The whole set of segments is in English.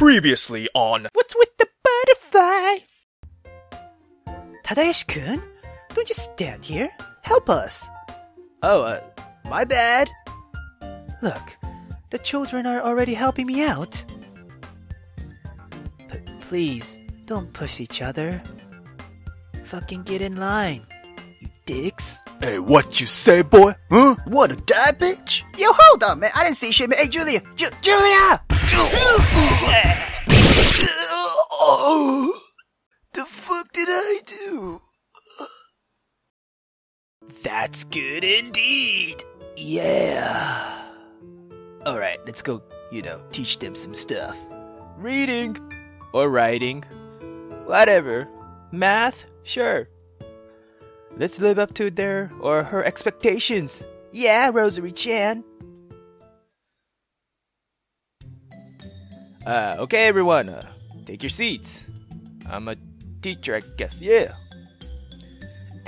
Previously on What's with the Butterfly? Tadayoshi-kun, don't just stand here. Help us. Oh, my bad. Look, the children are already helping me out. Please, don't push each other. Fucking get in line, you dicks. Hey, what you say, boy? Huh? What a dad bitch? Yo, hold on, man. I didn't say shit, man. Hey, Julia! Julia! The fuck did I do? That's good indeed! Yeah! Alright, let's go, you know, teach them some stuff. Reading! Or writing. Whatever. Math? Sure. Let's live up to their or her expectations. Yeah, Rosary-chan! Okay everyone, take your seats. I'm a teacher, I guess, yeah.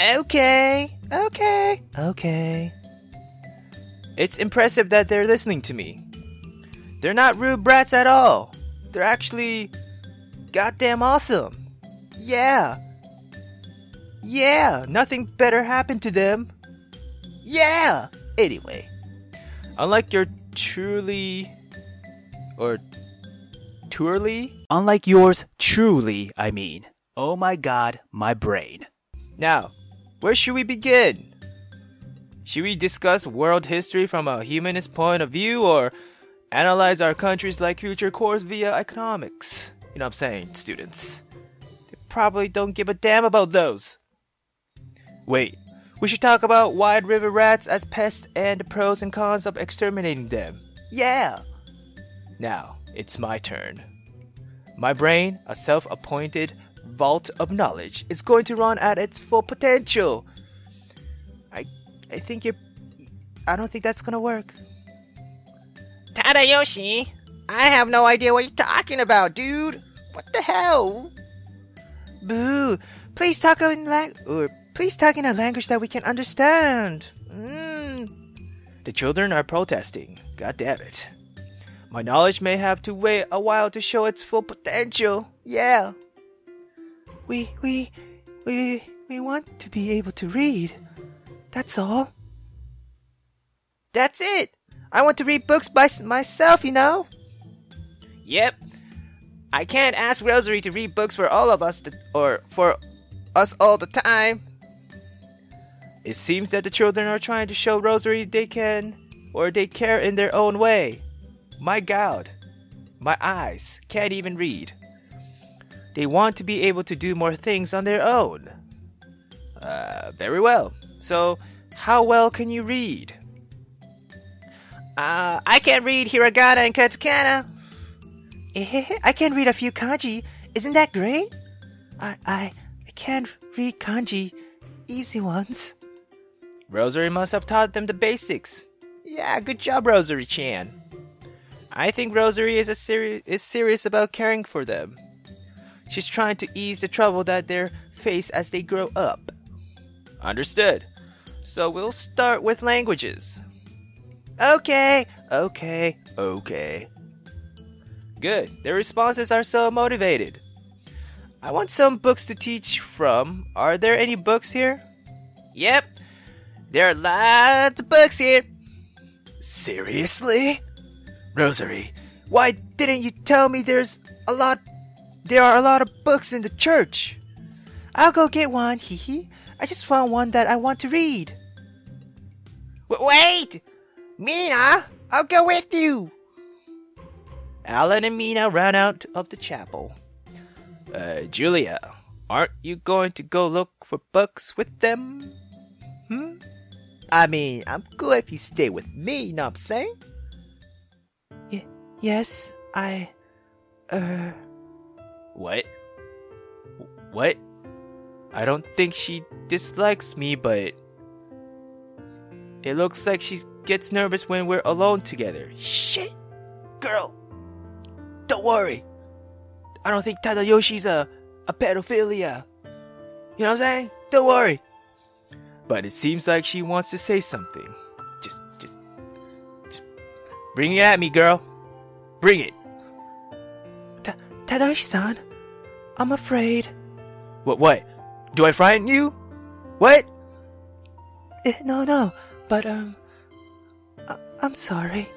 Okay. It's impressive that they're listening to me. They're not rude brats at all. They're actually goddamn awesome. Yeah, nothing better happened to them. Yeah, anyway. Unlike yours truly, I mean. Oh my god, my brain. Now, where should we begin? Should we discuss world history from a humanist point of view, or analyze our countries like future course via economics? You know what I'm saying, students. They probably don't give a damn about those. Wait, we should talk about wide river rats as pests and the pros and cons of exterminating them. Yeah! Now, it's my turn. My brain, a self-appointed vault of knowledge, is going to run at its full potential. I don't think that's gonna work. Tadayoshi, I have no idea what you're talking about, dude. What the hell? Boo! Please talk in a language that we can understand. The children are protesting. God damn it. My knowledge may have to wait a while to show its full potential. Yeah. We want to be able to read. That's all. That's it. I want to read books by myself, you know? Yep. I can't ask Rosary to read books for all of us or for us all the time. It seems that the children are trying to show Rosary they can or they care in their own way. My god, my eyes can't even read. They want to be able to do more things on their own. Very well. So, how well can you read? I can't read hiragana and katakana. I can read a few kanji. Isn't that great? I can't read kanji. Easy ones. Rosary must have taught them the basics. Yeah, good job, Rosary-chan. I think Rosary is serious about caring for them. She's trying to ease the trouble that they face as they grow up. Understood. So we'll start with languages. Okay. Good. Their responses are so motivated. I want some books to teach from. Are there any books here? Yep. There are lots of books here. Seriously? Rosary, why didn't you tell me there are a lot of books in the church? I'll go get one, hee. I just found one that I want to read. Wait! Mina, I'll go with you! Alan and Mina ran out of the chapel. Julia, aren't you going to go look for books with them? I mean, I'm cool if you stay with me, you know what I'm saying? Yes, What? I don't think she dislikes me, but it looks like she gets nervous when we're alone together. Shit! Girl! Don't worry! I don't think Tadayoshi's a pedophilia. You know what I'm saying? Don't worry! But it seems like she wants to say something. Just bring it at me, girl! Bring it! T Tadayoshi-san, I'm afraid... What? Do I frighten you? What? No, but, I'm sorry.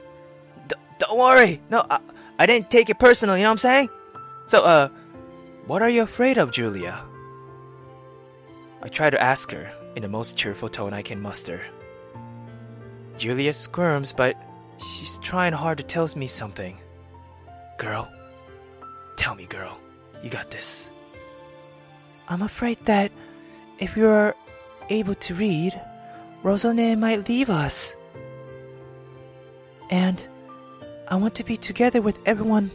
Don't worry! No, I didn't take it personal, you know what I'm saying? So, what are you afraid of, Julia? I try to ask her in the most cheerful tone I can muster. Julia squirms, but she's trying hard to tell me something. Girl, tell me, girl. You got this. I'm afraid that if you are able to read, Rosane might leave us. And I want to be together with everyone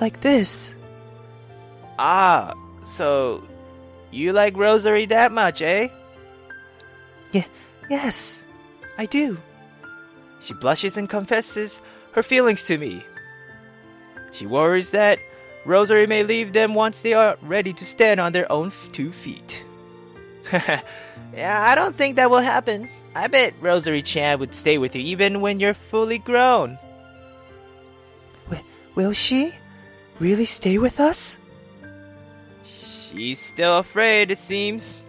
like this. Ah, so you like Rosary that much, eh? Yes, I do. She blushes and confesses her feelings to me. She worries that Rosary may leave them once they are ready to stand on their own two feet. Yeah, I don't think that will happen. I bet Rosary-chan would stay with you even when you're fully grown. Will she really stay with us? She's still afraid, it seems.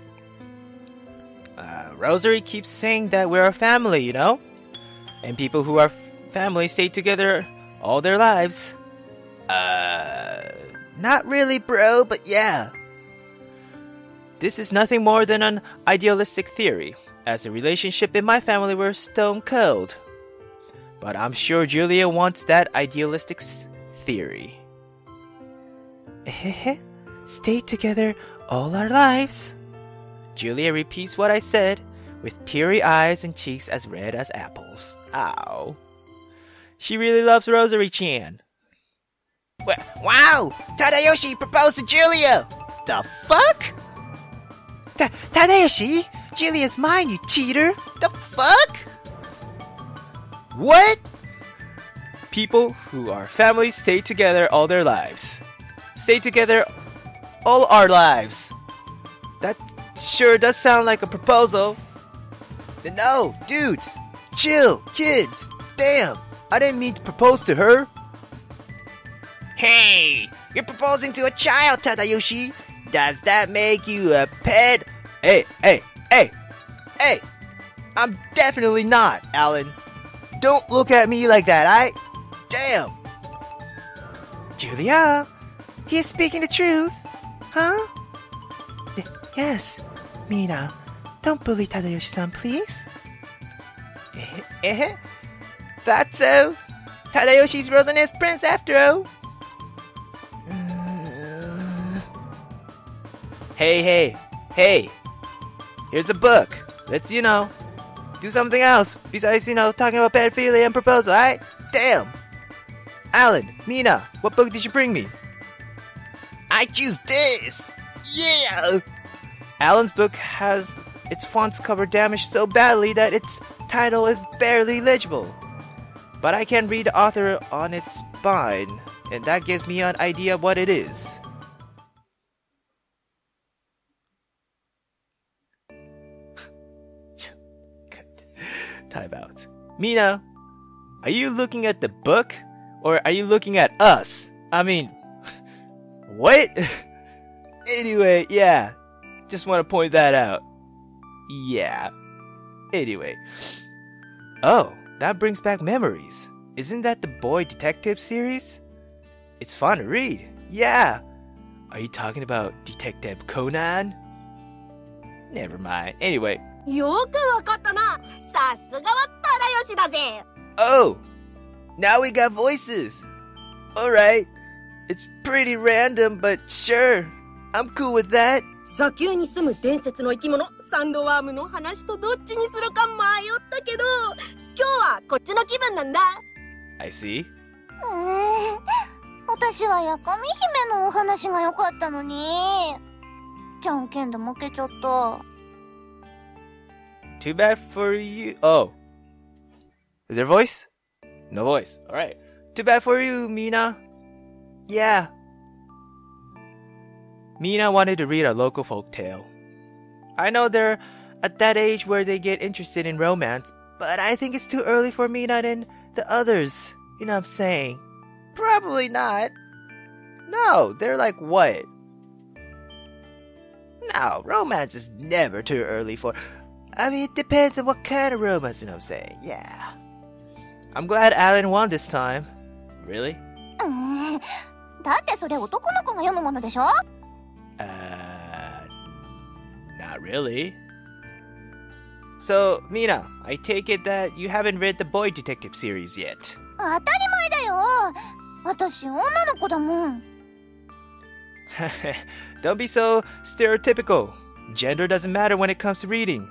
Rosary keeps saying that we're a family, you know? And people who are family stay together all their lives. Not really, bro, but yeah. This is nothing more than an idealistic theory, as the relationship in my family were stone cold. But I'm sure Julia wants that idealistic theory. Stay together all our lives. Julia repeats what I said, with teary eyes and cheeks as red as apples. Ow. She really loves Rosary-chan. Wow! Tadayoshi proposed to Julia! The fuck? Tadayoshi? Julia's mine, you cheater! The fuck? What? People who are family stay together all their lives. Stay together all our lives. That sure does sound like a proposal. No, dudes! Chill, kids! Damn! I didn't mean to propose to her. Hey! You're proposing to a child, Tadayoshi! Does that make you a ped? Hey! I'm definitely not, Alan. Don't look at me like that, Damn! Julia! He's speaking the truth! Huh? Yes, Mina. Don't bully Tadayoshi-san, please. That's so. Tadayoshi's Rosane's prince after all. Hey. Here's a book. Let's, do something else besides, talking about pedophilia and proposal, alright? Damn. Alan, Mina, what book did you bring me? I choose this. Yeah. Alan's book has its font's cover damaged so badly that its title is barely legible. But I can read the author on its spine, and that gives me an idea what it is. Good. Time out. Mina, are you looking at the book, or are you looking at us? I mean, what? Anyway, yeah. Just want to point that out. Yeah. Anyway. Oh, that brings back memories. Isn't that the Boy Detective series? It's fun to read. Yeah. Are you talking about Detective Conan? Never mind. Anyway. Oh. Now we got voices. Alright. It's pretty random, but sure. I'm cool with that. 砂丘に住む伝説の生き物サンドワームの話とどっちにするか迷ったけど今日はこっちの気分なんだ I see 私はやかみ姫のお話が良かったのにじゃんけんで負けちゃった Too bad for you Oh Is there voice? No voice Alright Too bad for you, Mina Yeah Mina wanted to read a local folktale. I know they're at that age where they get interested in romance, but I think it's too early for Mina and the others. You know what I'm saying? Probably not. No, they're like what? No, romance is never too early for... I mean, it depends on what kind of romance, you know what I'm saying? Yeah. I'm glad Alan won this time. Really? Not really. So, Mina, I take it that you haven't read the Boy Detective series yet. Don't be so stereotypical. Gender doesn't matter when it comes to reading.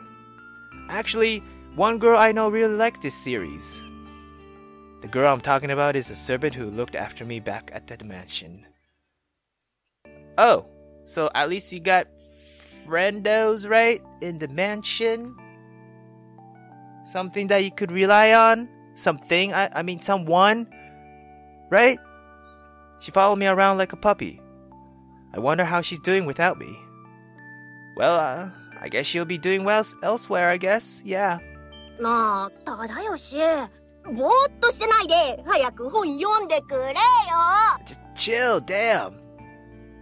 Actually, one girl I know really liked this series. The girl I'm talking about is the servant who looked after me back at the mansion. Oh, so at least you got friendos, right? In the mansion? Something that you could rely on? Something? I mean someone? Right? She followed me around like a puppy. I wonder how she's doing without me. Well, I guess she'll be doing well elsewhere, I guess. Yeah. Tadayoshi! Just chill, damn.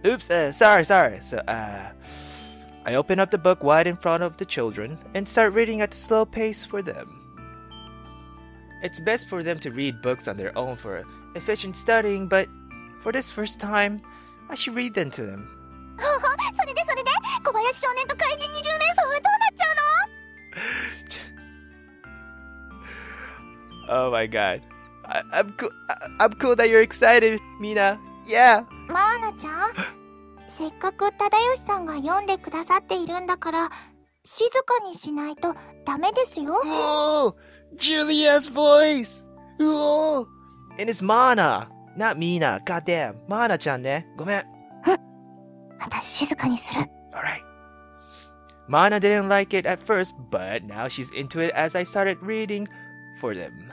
Oops, sorry. So, I open up the book wide in front of the children and start reading at a slow pace for them. It's best for them to read books on their own for efficient studying, but for this first time, I should read them to them. Oh my god. I'm cool that you're excited, Mina. Yeah. Mana-chan, oh, Julia's voice. Oh. And it's Mana, not Mina. Goddamn. Mana-chan ne. Gomen. All right. Mana didn't like it at first, but now she's into it as I started reading for them.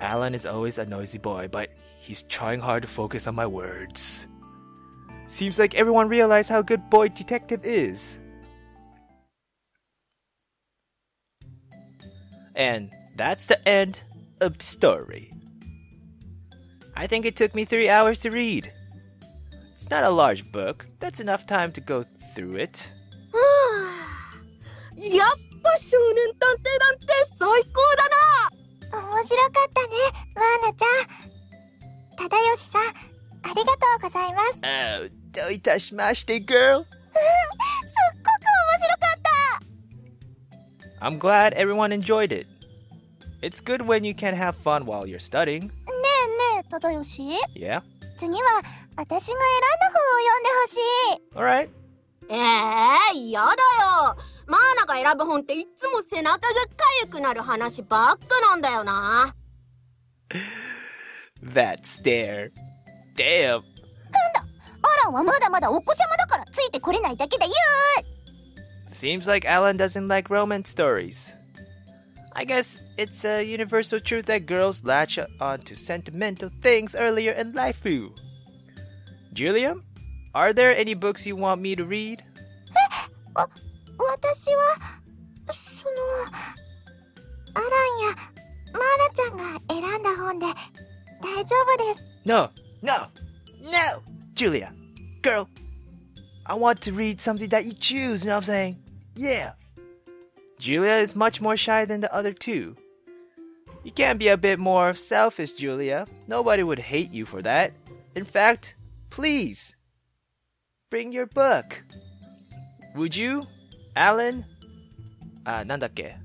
Alan is always a noisy boy, but he's trying hard to focus on my words. Seems like everyone realized how good Boy Detective is. And that's the end of the story. I think it took me 3 hours to read. It's not a large book. That's enough time to go through it. Yup! Oh, doitashimashite, girl. I'm glad everyone enjoyed it. It's good when you can have fun while you're studying. Yeah? Alright. That stare. Damn. Seems like Alan doesn't like romance stories. I guess it's a universal truth that girls latch onto sentimental things earlier in life. Julia, are there any books you want me to read? No, Julia, girl, I want to read something that you choose, you know what I'm saying? Yeah. Julia is much more shy than the other two. You can't be a bit more selfish, Julia. Nobody would hate you for that. In fact, please, bring your book. Would you? Alan? Nandakke?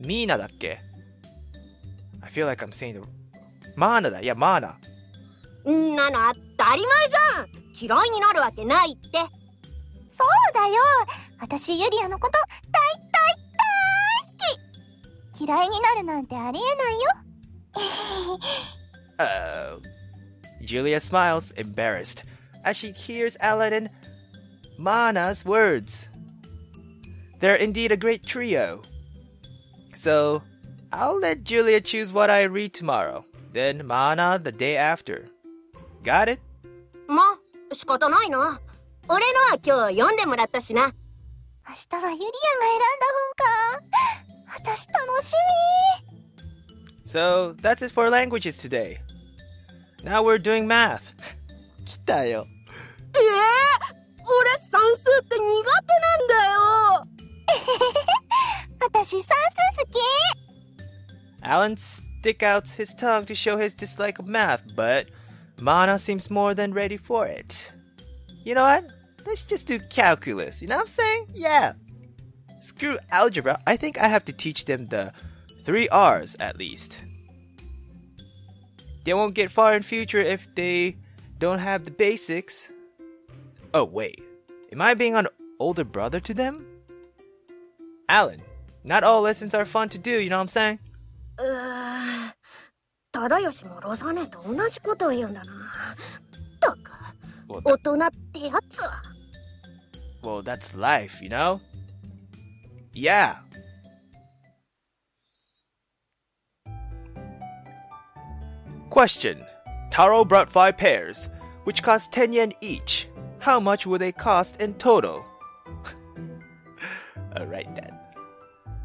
Mina dakke? I feel like I'm saying the... Mana da, yeah, Mana. Nana, atarimai jan! Kirai ni naru wake nai itte. Sou da yo. Watashi Yuria no koto daisuki. Kirai ni naru nante arienai yo. Oh. Julia smiles, embarrassed, as she hears Alan and Mana's words. They're indeed a great trio. So, I'll let Julia choose what I read tomorrow, then Mana the day after. Got it? So that's it for languages today. Now we're doing math. Chitayo. Alan stick out his tongue to show his dislike of math, but Mana seems more than ready for it. You know what? Let's just do calculus, you know what I'm saying? Yeah. Screw algebra, I think I have to teach them the 3 R's at least. They won't get far in future if they don't have the basics. Oh wait, am I being an older brother to them? Alan, not all lessons are fun to do, you know what I'm saying? Tadayoshi mo Rosane to onashi koto o yeun da na. Well, that's life, you know? Yeah. Question. Taro brought 5 pairs, which cost 10 yen each. How much would they cost in total? Alright then.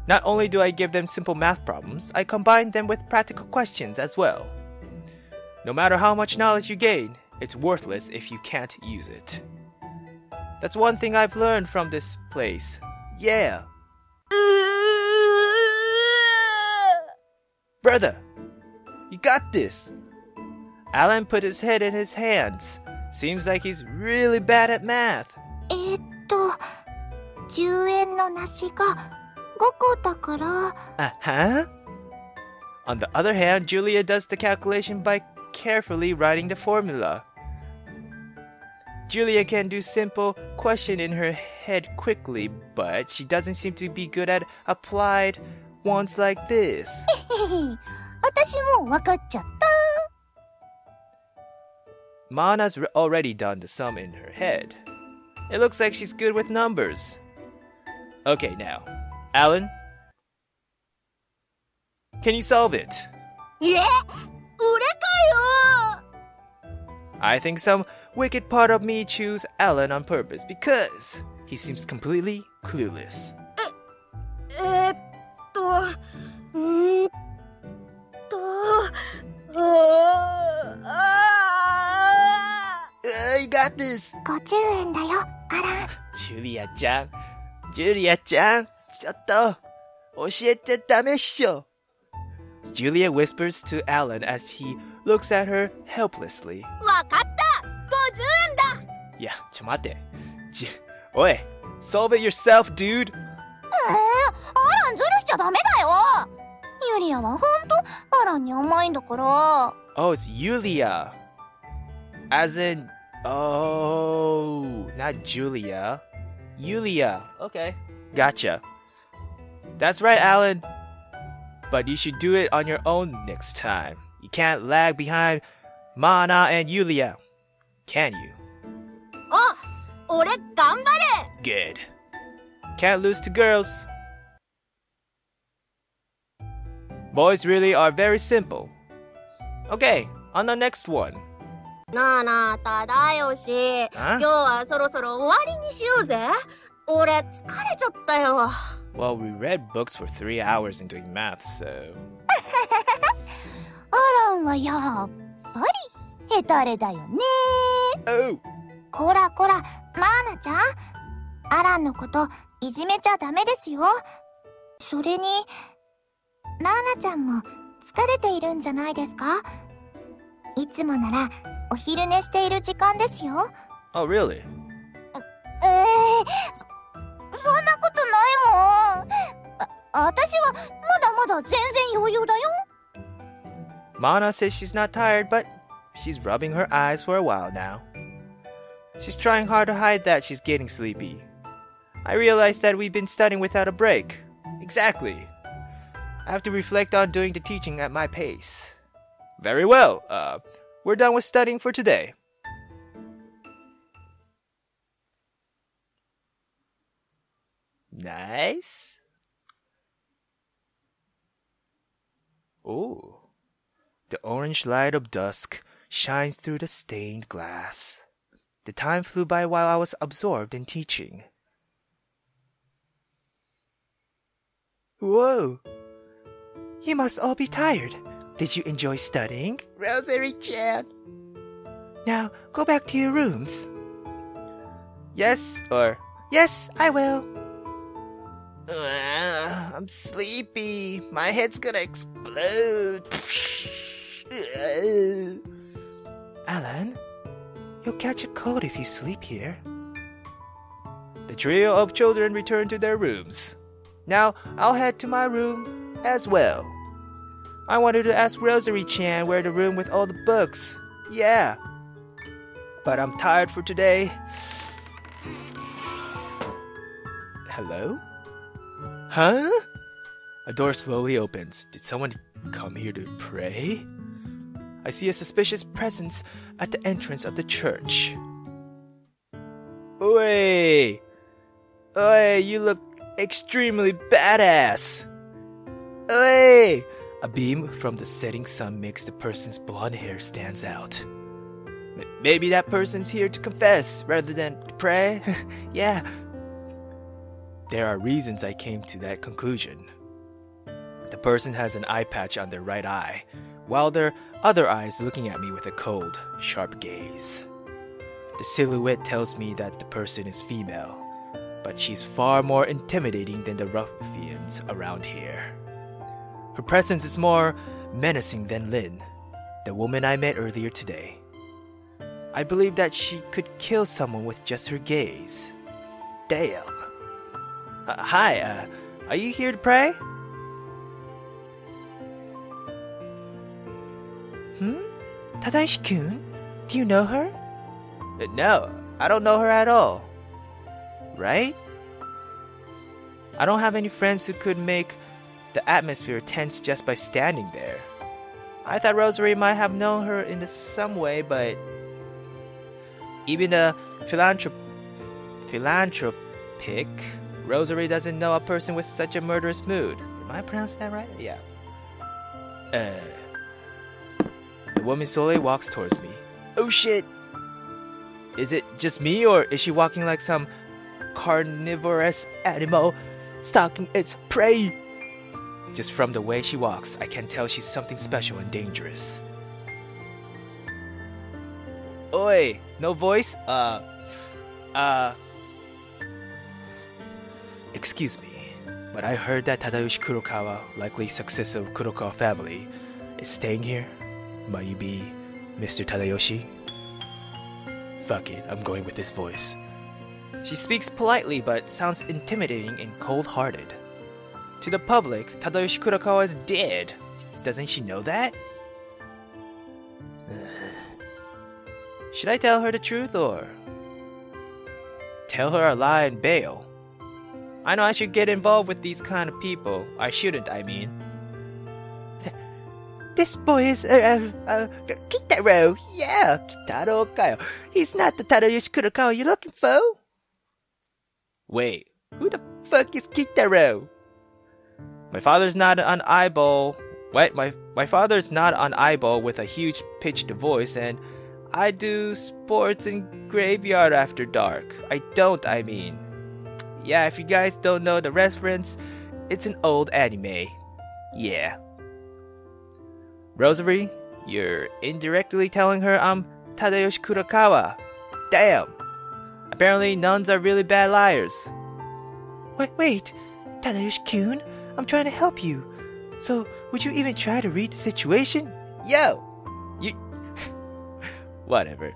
Not only do I give them simple math problems, I combine them with practical questions as well. No matter how much knowledge you gain, it's worthless if you can't use it. That's one thing I've learned from this place. Yeah. Brother, you got this. Alan put his head in his hands. Seems like he's really bad at math. 10円の梨が5個だから Uh-huh. On the other hand, Julia does the calculation by carefully writing the formula. Julia can do simple question in her head quickly, but she doesn't seem to be good at applied ones like this. Mana's already done the sum in her head. It looks like she's good with numbers. Okay, now, Alan, can you solve it? I think some wicked part of me chose Alan on purpose because he seems completely clueless. You got this. 50円だよ, Alan. Julia-chan, Julia-chan, ちょっと教えてダメっしょ. Julia whispers to Alan as he looks at her helplessly. Yeah, chomate. Oi, solve it yourself, dude. Oh, it's Julia. As in, oh, not Julia. Julia. Okay, gotcha. That's right, Alan. But you should do it on your own next time. You can't lag behind Mana and Julia, can you? Oh, ore ganbare! Good. Can't lose to girls. Boys really are very simple. Okay, on the next one. Nana, Tadayoshi. Well, we read books for 3 hours and doing math, so... Oh! Oh, really? Mana says she's not tired, but she's rubbing her eyes for a while now. She's trying hard to hide that she's getting sleepy. I realized that we've been studying without a break. Exactly. I have to reflect on doing the teaching at my pace. Very well. We're done with studying for today. Nice. Ooh. The orange light of dusk shines through the stained glass. The time flew by while I was absorbed in teaching. Whoa! You must all be tired. Did you enjoy studying? Rosary-chan. Now, go back to your rooms. Yes, or... Yes, I will. I'm sleepy. My head's gonna explode. Alan, you'll catch a cold if you sleep here. The trio of children returned to their rooms. Now, I'll head to my room as well. I wanted to ask Rosary-chan where the room with all the books. Yeah. But I'm tired for today. Hello? Huh? A door slowly opens. Did someone come here to pray? I see a suspicious presence at the entrance of the church. Oi! Oi, you look extremely badass! Oi! A beam from the setting sun makes the person's blonde hair stands out. Maybe that person's here to confess rather than to pray? Yeah. There are reasons I came to that conclusion. The person has an eye patch on their right eye, while their other eye is looking at me with a cold, sharp gaze. The silhouette tells me that the person is female, but she's far more intimidating than the ruffians around here. Her presence is more menacing than Lin, the woman I met earlier today. I believe that she could kill someone with just her gaze. Damn. Hi, are you here to pray? Tadayoshi-kun, do you know her? No, I don't know her at all. Right? I don't have any friends who could make the atmosphere tense just by standing there. I thought Rosary might have known her in some way, but... Even a philanthropic, Rosary doesn't know a person with such a murderous mood. Am I pronouncing that right? Yeah. The woman slowly walks towards me. Oh shit! Is it just me, or is she walking like some carnivorous animal stalking its prey? Just from the way she walks, I can tell she's something special and dangerous. Oi, no voice? Excuse me, but I heard that Tadayoshi Kurokawa, likely successor of Kurokawa family, is staying here. Might you be Mr. Tadayoshi? Fuck it, I'm going with this voice. She speaks politely but sounds intimidating and cold-hearted. To the public, Tadayoshi Kurokawa is dead. Doesn't she know that? Should I tell her the truth or tell her a lie and bail? I know I should get involved with these kind of people. I shouldn't, I mean. This boy is Kitaro. Yeah, Kitaro Kaio. He's not the Tadayoshi Kurokawa you're looking for. Wait, who the fuck is Kitaro? My father's not an eyeball. What? My father's not an eyeball with a huge pitched voice, and I do sports and graveyard after dark. I mean. Yeah, if you guys don't know the reference, it's an old anime. Yeah. Rosary, you're indirectly telling her I'm Tadayoshi Kurokawa. Damn. Apparently nuns are really bad liars. Wait, Tadayoshi-kun, I'm trying to help you. So, would you even try to read the situation? Yo! Whatever.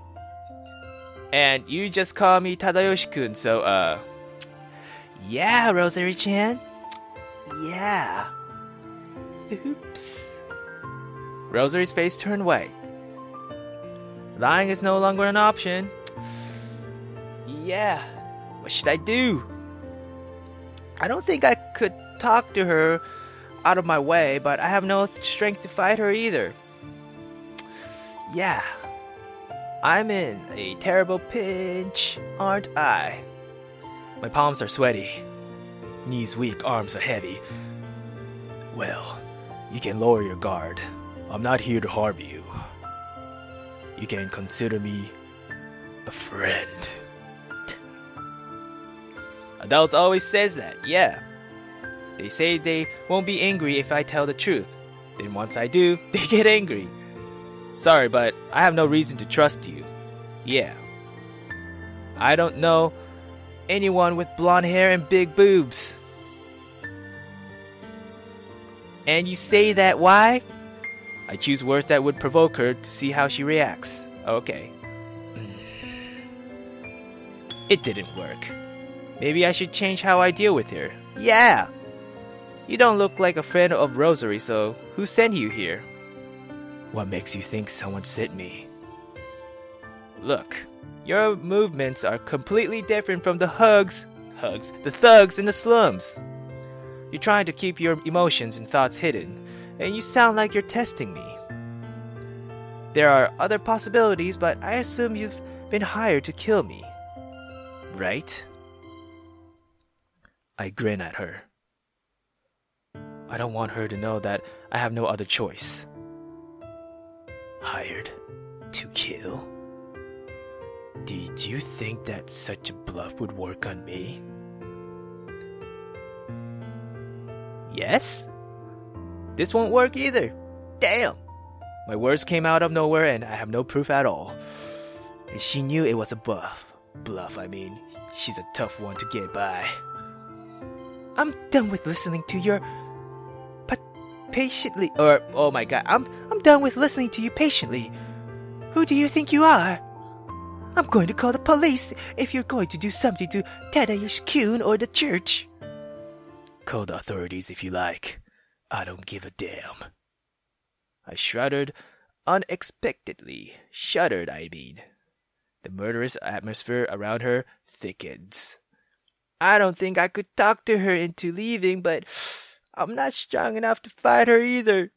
And you just call me Tadayoshi-kun, so, yeah, Rosary-chan. Yeah. Oops. Rosary's face turned white. Lying is no longer an option. Yeah. What should I do? I don't think I could talk to her out of my way, but I have no strength to fight her either. Yeah. I'm in a terrible pinch, aren't I? My palms are sweaty. Knees weak, arms are heavy. Well, you can lower your guard. I'm not here to harm you. You can consider me a friend. Adults always says that, yeah. They say they won't be angry if I tell the truth. Then once I do, they get angry. Sorry, but I have no reason to trust you. Yeah. I don't know anyone with blonde hair and big boobs. And you say that, why? I choose words that would provoke her to see how she reacts. Okay. It didn't work. Maybe I should change how I deal with her. Yeah! You don't look like a friend of Rosary, so who sent you here? What makes you think someone sent me? Look, your movements are completely different from the thugs in the slums. You're trying to keep your emotions and thoughts hidden, and you sound like you're testing me. There are other possibilities, but I assume you've been hired to kill me. Right? I grin at her. I don't want her to know that I have no other choice. Hired to kill? Did you think that such a bluff would work on me? Yes? This won't work either. Damn! My words came out of nowhere and I have no proof at all. And she knew it was a bluff. Bluff, I mean. She's a tough one to get by. I'm done with listening to your... patiently... or... oh my god. I'm done with listening to you patiently. Who do you think you are? I'm going to call the police if you're going to do something to Tadayoshi-kun or the church. Call the authorities if you like. I don't give a damn. I shuddered unexpectedly. Shuddered, I mean. The murderous atmosphere around her thickens. I don't think I could talk to her into leaving, but I'm not strong enough to fight her either.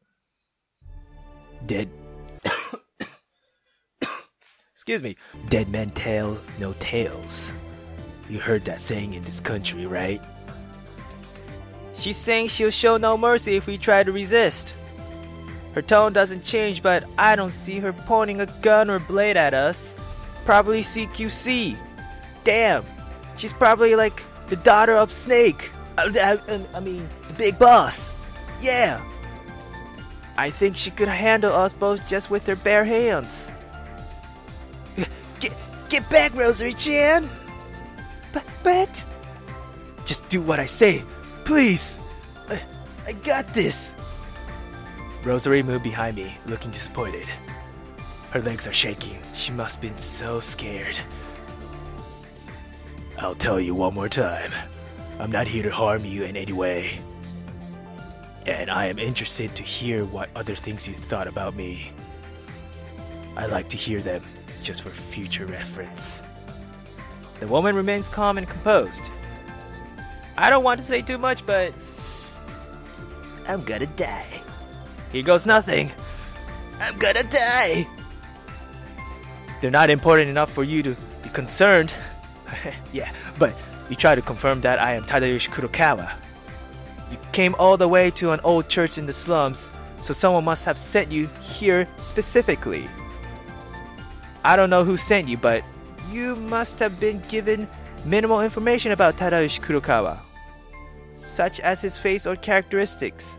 Dead... Excuse me. Dead men tell no tales. You heard that saying in this country, right? She's saying she'll show no mercy if we try to resist. Her tone doesn't change, but I don't see her pointing a gun or blade at us. Probably CQC. Damn. She's probably like the daughter of Snake. I mean, the big boss. Yeah. I think she could handle us both just with her bare hands. Get back, Rosary-chan. But... just do what I say. Please. I got this. Rosary moved behind me, looking disappointed. Her legs are shaking. She must have been so scared. I'll tell you one more time. I'm not here to harm you in any way. And I am interested to hear what other things you thought about me. I like to hear them, just for future reference. The woman remains calm and composed. I don't want to say too much, but... I'm gonna die. Here goes nothing. I'm gonna die. They're not important enough for you to be concerned. Yeah, but you try to confirm that I am Tadayoshi Kurokawa. You came all the way to an old church in the slums, so someone must have sent you here specifically. I don't know who sent you, but you must have been given minimal information about Tadayoshi Kurokawa, such as his face or characteristics.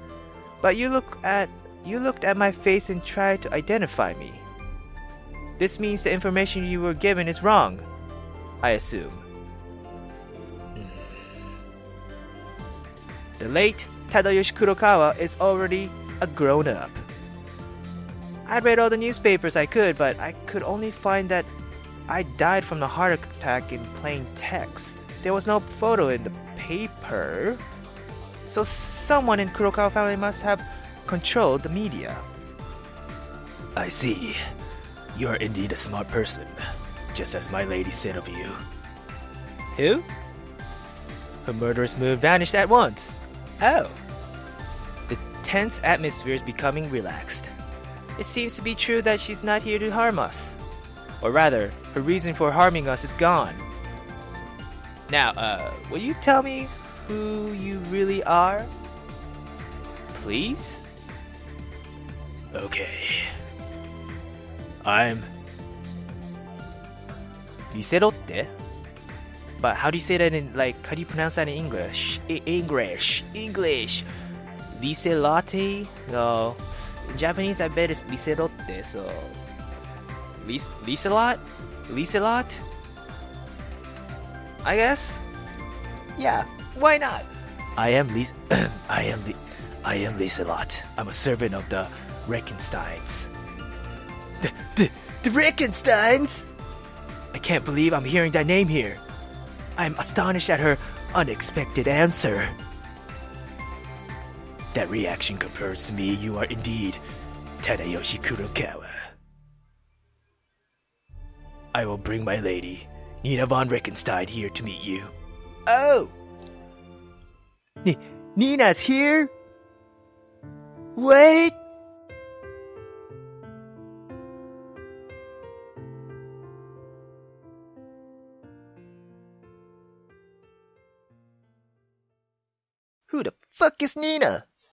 But you looked at my face and tried to identify me. This means the information you were given is wrong, I assume. The late Tadayoshi Kurokawa is already a grown-up. I read all the newspapers I could, but I could only find that I died from a heart attack in plain text. There was no photo in the paper. So someone in Kurokawa family must have controlled the media. I see. You are indeed a smart person. Just as my lady said of you. Who? Her murderous mood vanished at once. Oh. The tense atmosphere is becoming relaxed. It seems to be true that she's not here to harm us. Or rather, her reason for harming us is gone. Now, will you tell me who you really are? Please? Okay. I'm... Liselotte? But how do you say that in, like, how do you pronounce that in English? Liselotte? No. In Japanese, I bet it's Liselotte, so... Liselotte? Liselotte? I guess? Yeah, why not? I am Liselotte. I'm a servant of the Rickensteins. The Rickensteins? I can't believe I'm hearing that name here. I'm astonished at her unexpected answer. That reaction confirms to me you are indeed Tadayoshi Kurokawa. I will bring my lady, Nina von Rickenstein, here to meet you. Oh! Nina's here? Wait! Who the fuck is Nina?